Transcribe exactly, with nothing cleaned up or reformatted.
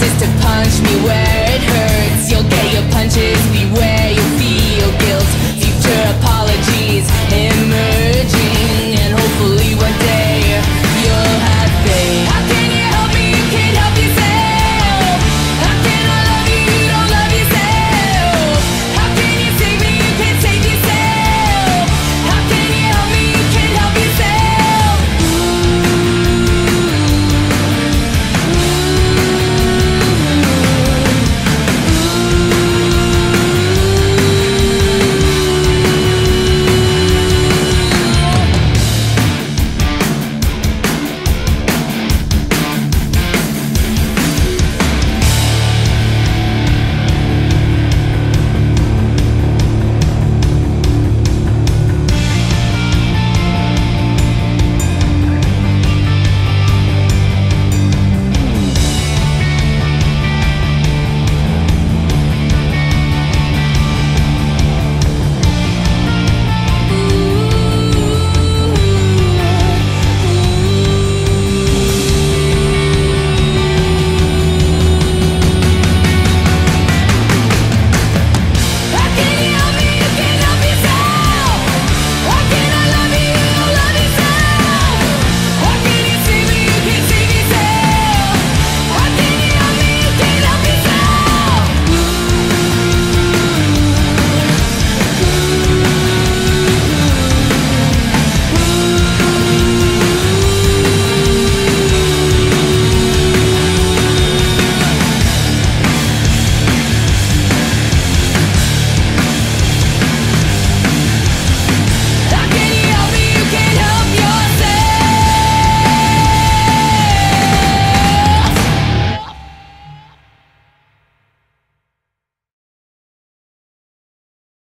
Practice to punch me where it hurts. You'll get your punches, beware.